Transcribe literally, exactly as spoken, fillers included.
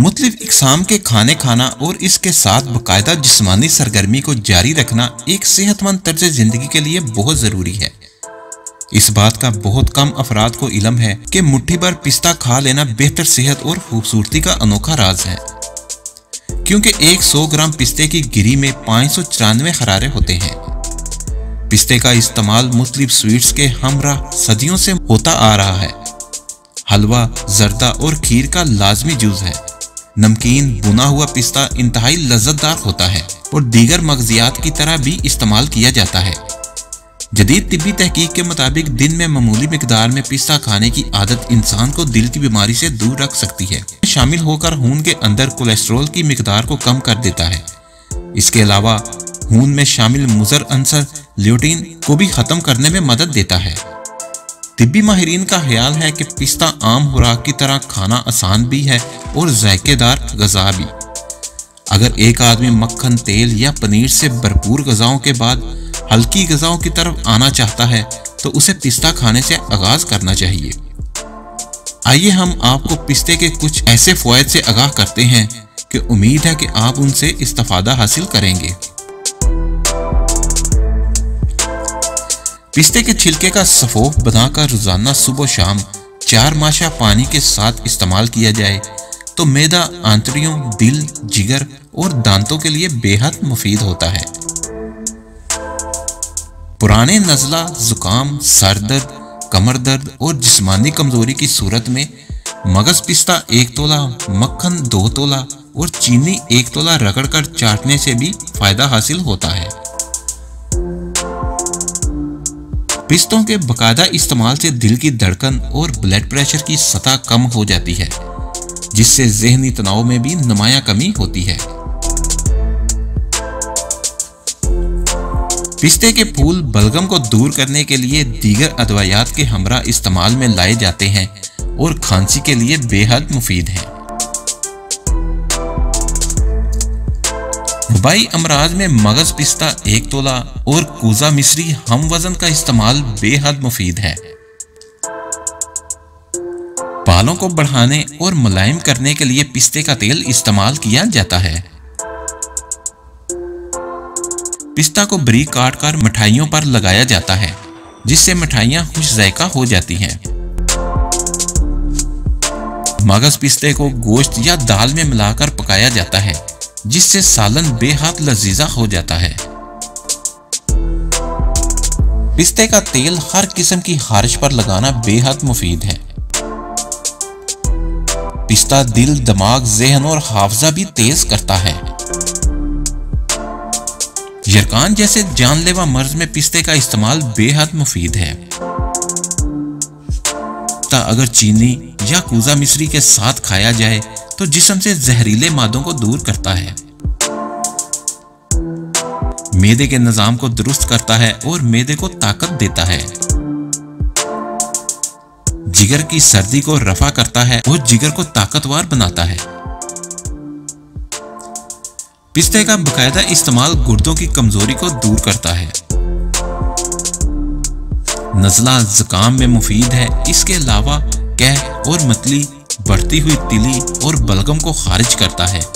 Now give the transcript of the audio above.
मुख्तलिफ इक़साम के खाने खाना और इसके साथ बाकायदा जिस्मानी सरगर्मी को जारी रखना एक सेहतमंद तर्ज ज़िंदगी के लिए बहुत ज़रूरी है। इस बात का बहुत कम अफराद को इलम है कि मुट्ठी भर पिस्ता खा लेना बेहतर सेहत और खूबसूरती का अनोखा राज है, क्योंकि एक सौ ग्राम पिस्ते की गिरी में पाँच सौ चौरानवे हरारे होते हैं। पिस्ते का इस्तेमाल मुख्तलिफ स्वीट्स के हमराह सदियों से होता आ रहा है। हलवा, जर्दा और खीर का लाजमी जुज़ है। नमकीन बुना हुआ पिस्ता इंतहाई लज्जतदार होता है और दीगर मगजियात की तरह भी इस्तेमाल किया जाता है। जदीद तिब्बी तहकीक के मुताबिक दिन में मामूली मिकदार में पिस्ता खाने की आदत इंसान को दिल की बीमारी से दूर रख सकती है। शामिल होकर खून के अंदर कोलेस्ट्रॉल की मिकदार को कम कर देता है। इसके अलावा खून में शामिल मुज़र अंसर ल्यूटीन को भी ख़त्म करने में मदद देता है। तिब्बी माहिरीन का ख्याल है कि पिस्ता आम खुराक की तरह खाना आसान भी है और जायकेदार गज़ा भी। अगर एक आदमी मक्खन, तेल या पनीर से भरपूर गज़ाओं के बाद हल्की गज़ाओं की तरफ आना चाहता है तो उसे पिस्ता खाने से आगाज़ करना चाहिए। आइए हम आपको पिस्ते के कुछ ऐसे फ़वाइद से आगाह करते हैं कि उम्मीद है कि आप उनसे इस्तिफादा हासिल करेंगे। पिस्ते के छिलके का सफ़ोफ बनाकर रोज़ाना सुबह शाम चार माशा पानी के साथ इस्तेमाल किया जाए तो मैदा, आंतड़ियों, दिल, जिगर और दांतों के लिए बेहद मुफीद होता है। पुराने नज़ला, ज़ुकाम, सर दर्द, कमर दर्द और जिस्मानी कमज़ोरी की सूरत में मगज़ पिस्ता एक तोला, मक्खन दो तोला और चीनी एक तोला रगड़ कर चाटने से भी फ़ायदा हासिल होता है। पिस्तों के बाकायदा इस्तेमाल से दिल की धड़कन और ब्लड प्रेशर की सतह कम हो जाती है, जिससे ज़हनी तनाव में भी नुमाया कमी होती है। पिस्ते के फूल बलगम को दूर करने के लिए दीगर अदवायात के हमरा इस्तेमाल में लाए जाते हैं और खांसी के लिए बेहद मुफीद हैं। वबाई अमराज में मगज़ पिस्ता एक तोला और कूजा मिस्री हम वजन का इस्तेमाल बेहद मुफीद है। बालों को बढ़ाने और मुलायम करने के लिए पिस्ते का तेल इस्तेमाल किया जाता है। पिस्ता को बारीक काट कर मिठाइयों पर लगाया जाता है, जिससे मिठाइयाँ खुश जायका हो जाती हैं। मगज़ पिस्ते को गोश्त या दाल में मिलाकर पकाया जाता है, जिससे सालन बेहद लजीजा हो जाता है। पिस्ते का तेल हर किस्म की खारिश पर लगाना बेहद मुफीद है। पिस्ता दिल, दिमाग, जहन और हाफजा भी तेज करता है। यरकान जैसे जानलेवा मर्ज में पिस्ते का इस्तेमाल बेहद मुफीद है। पिस्ता अगर चीनी या कूजा मिश्री के साथ खाया जाए तो जिस्म से जहरीले मादों को दूर करता है, मैदे के निज़ाम को दुरुस्त करता है और मैदे को ताकत देता है। जिगर की सर्दी को रफा करता है और जिगर को ताकतवर बनाता है। पिस्ते का बाकायदा इस्तेमाल गुर्दों की कमजोरी को दूर करता है। नज़ला जुकाम में मुफीद है। इसके अलावा कह और मतली, बढ़ती हुई तिली और बलगम को खारिज करता है।